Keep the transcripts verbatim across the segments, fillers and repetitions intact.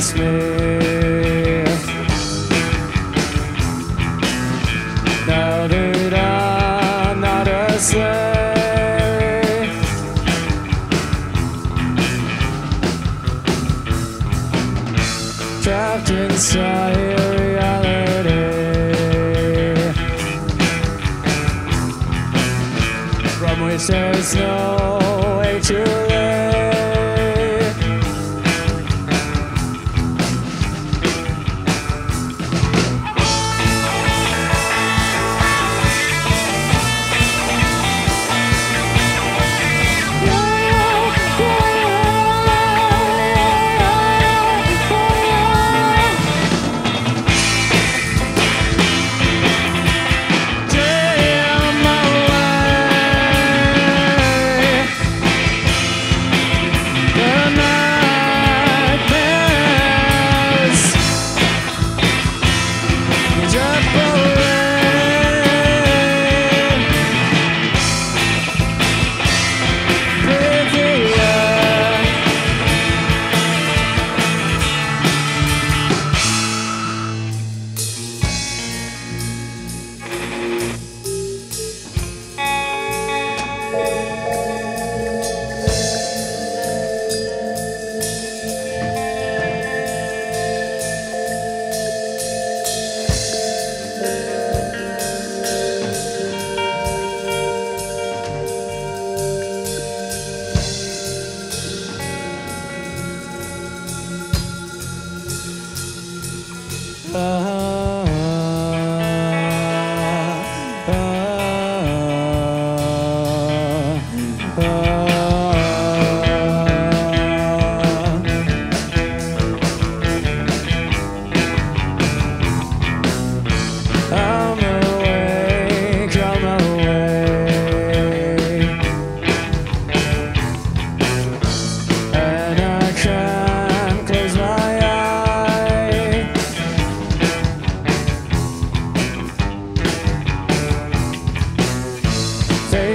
against me. Now that I'm not a slave, trapped inside a reality from which there's no way to live.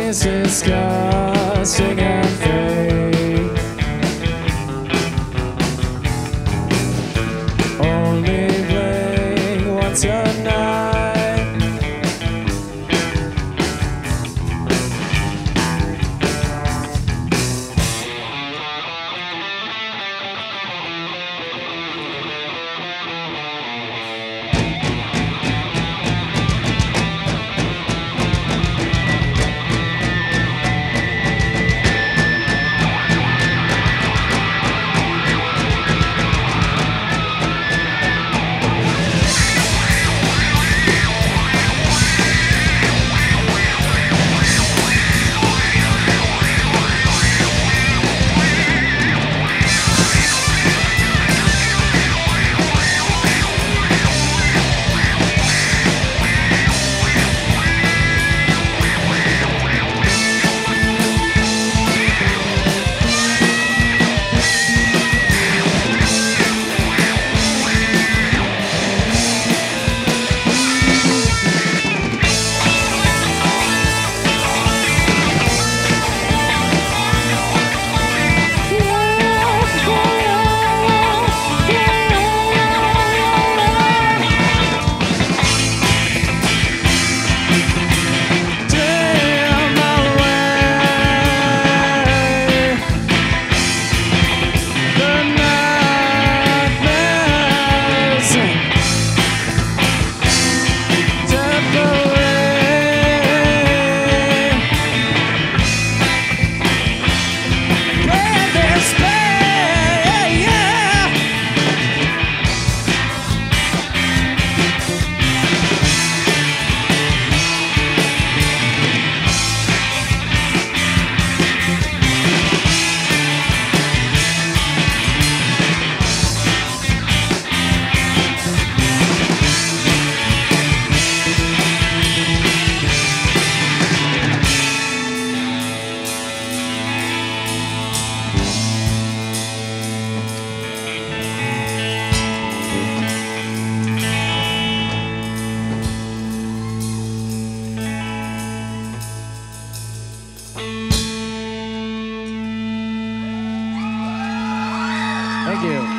It's disgusting and fake, only playing once a night, Thank you.